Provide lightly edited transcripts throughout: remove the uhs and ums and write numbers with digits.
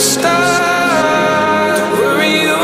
Start. Where are you?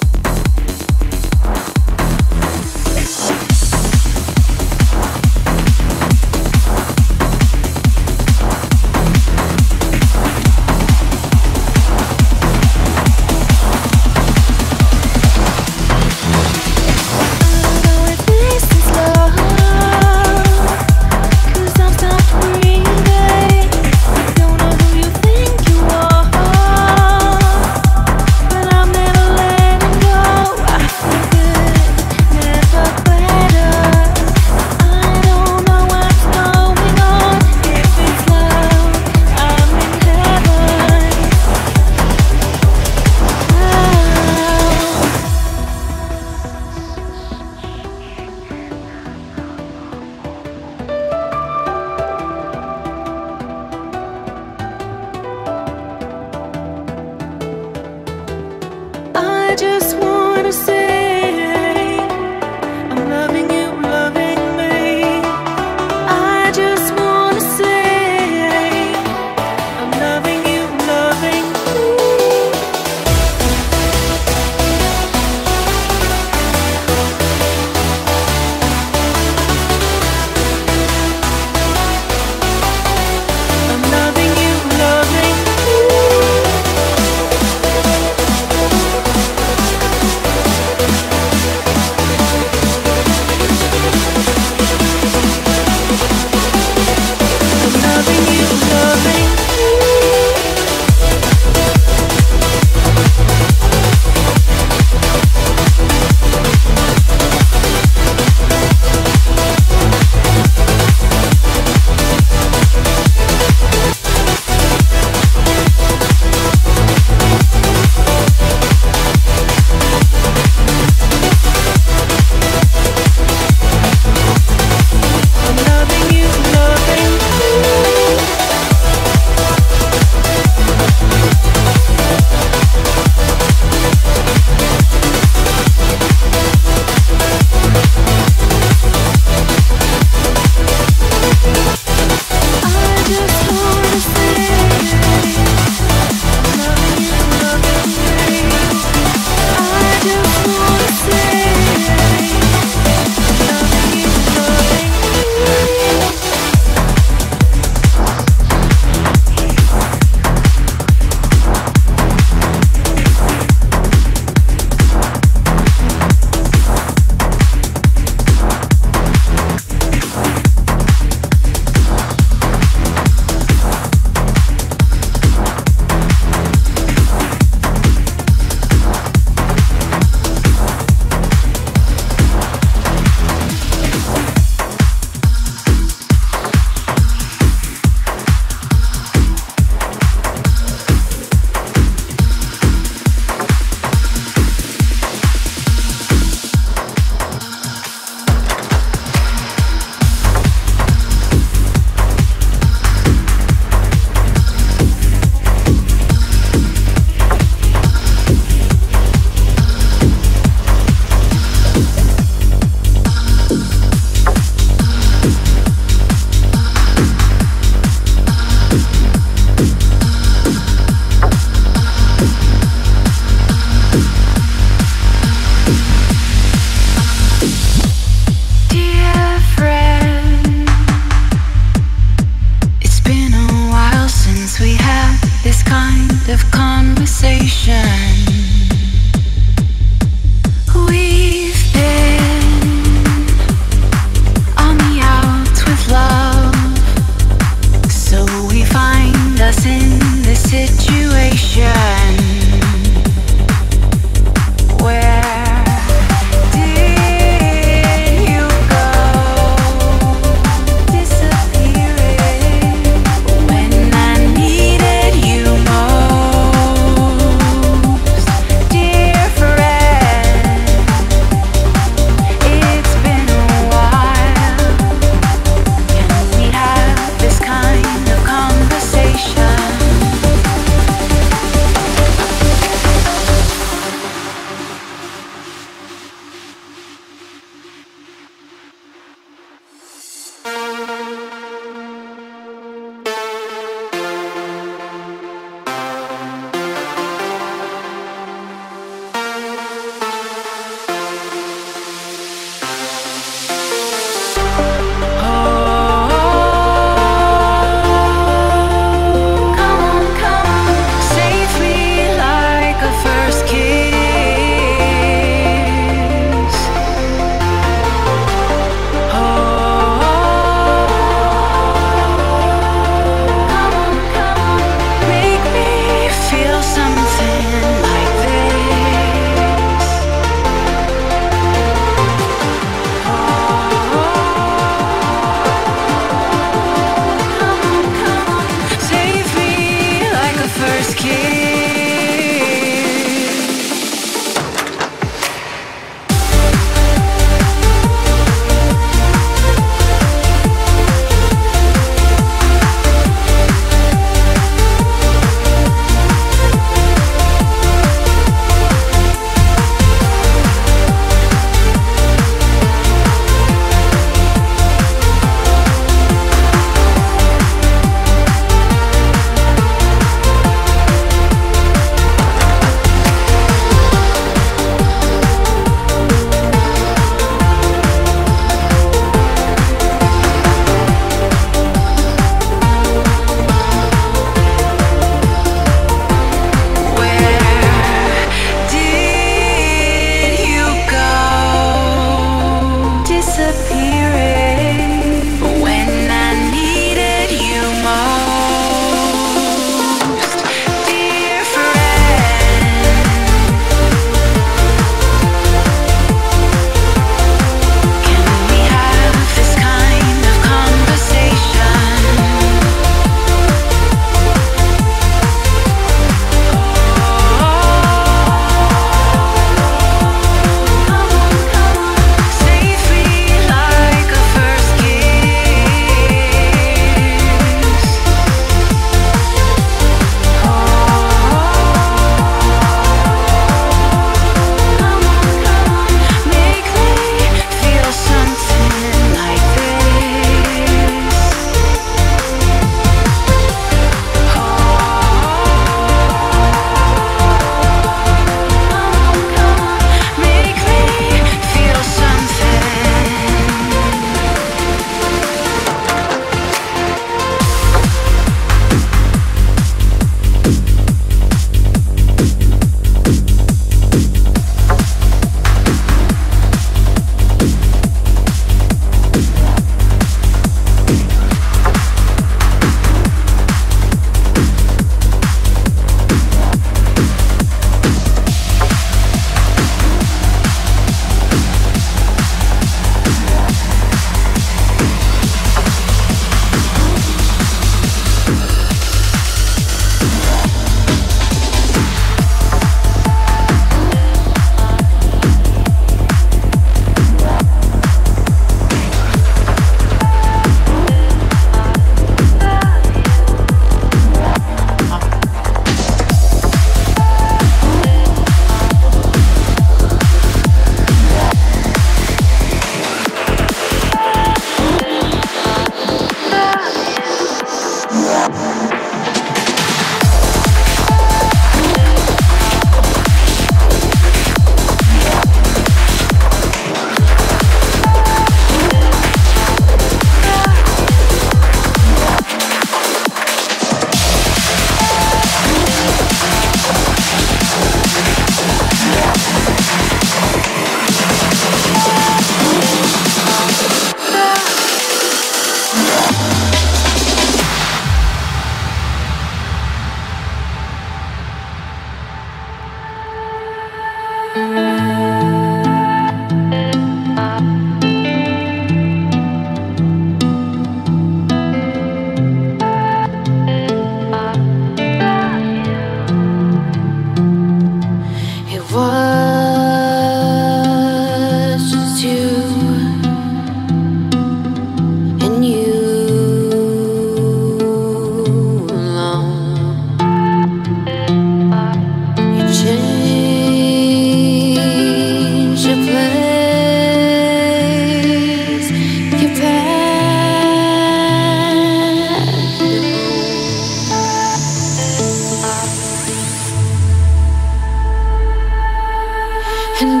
And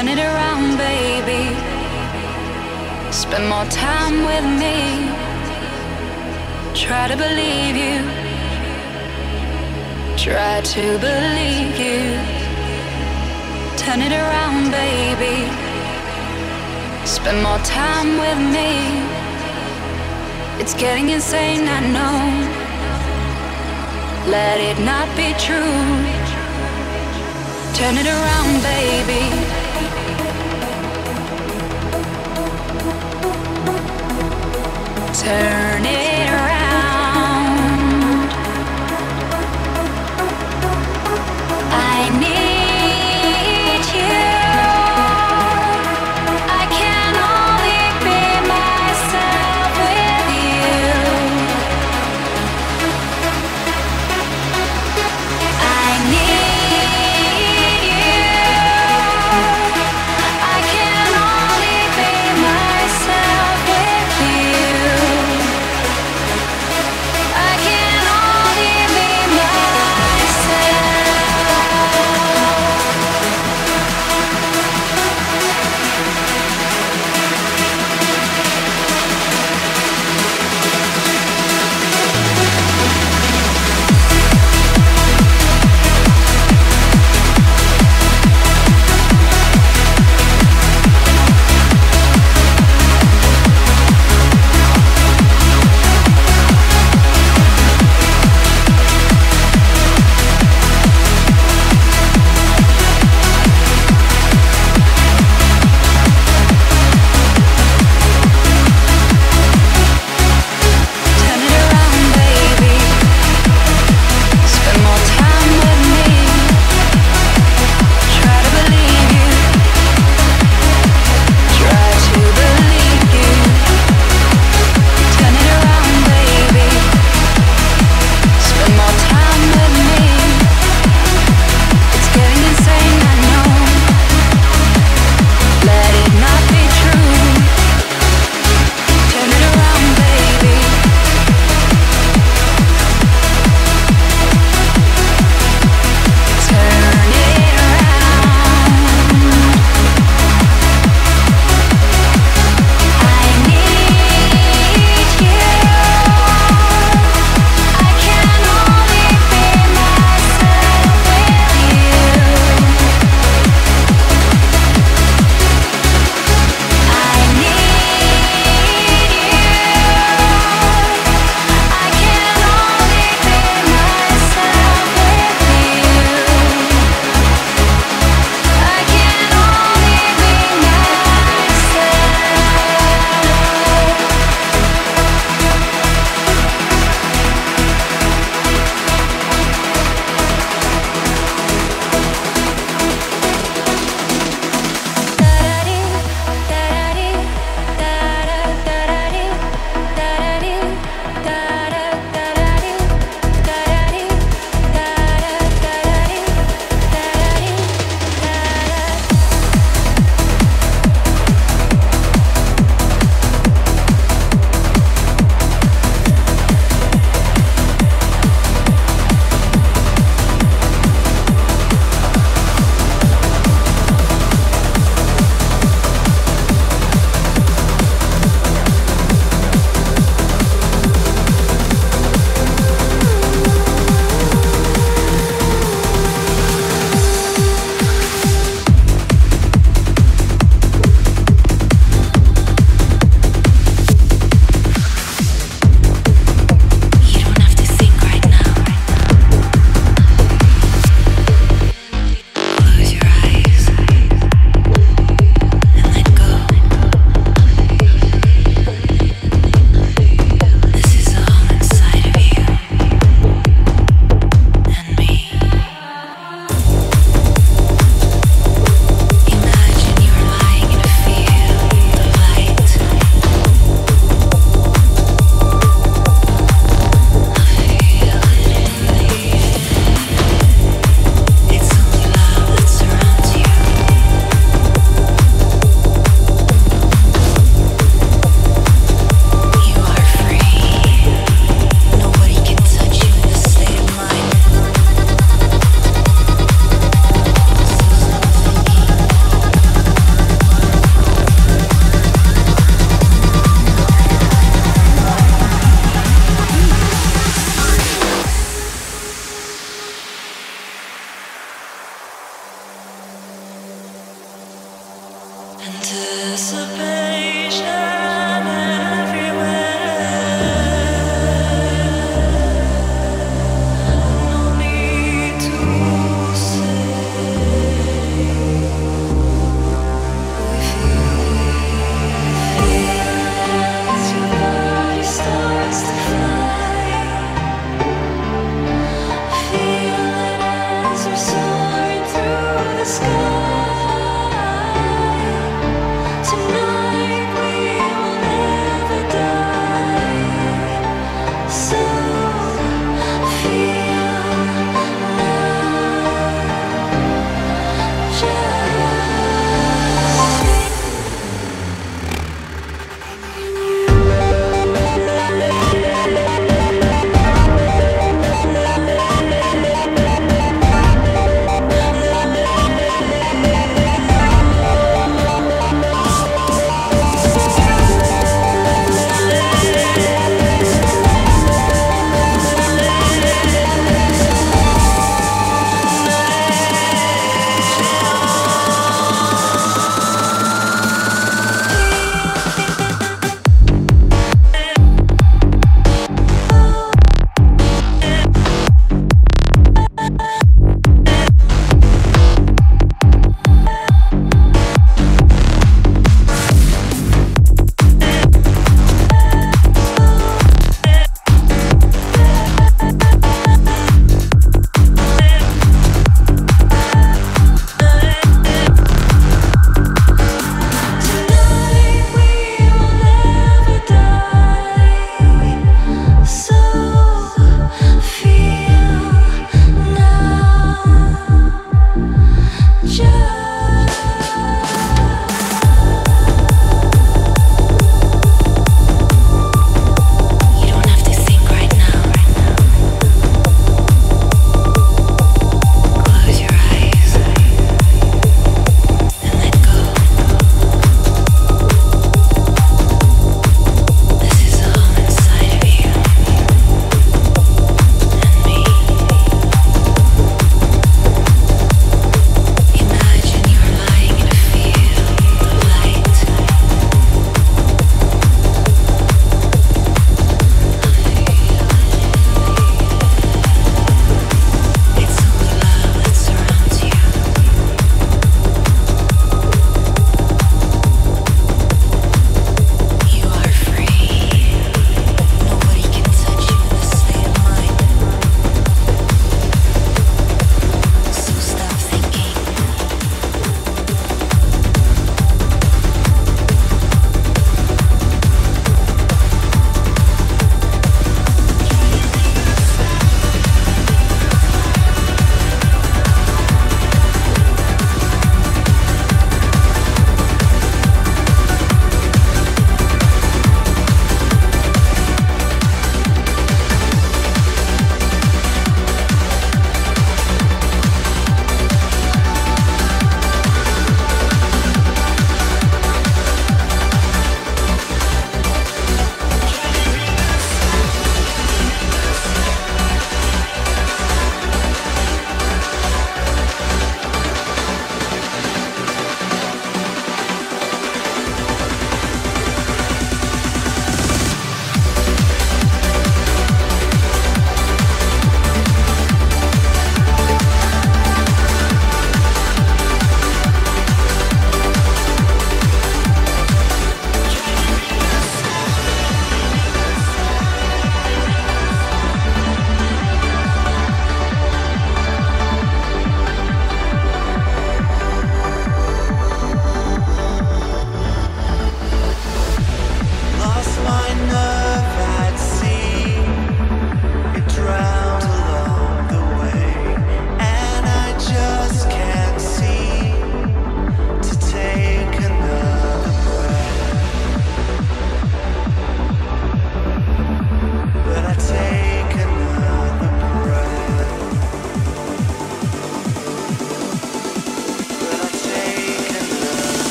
turn it around, baby. Spend more time with me. Try to believe you. Try to believe you. Turn it around, baby. Spend more time with me. It's getting insane, I know. Let it not be true. Turn it around, baby. Turn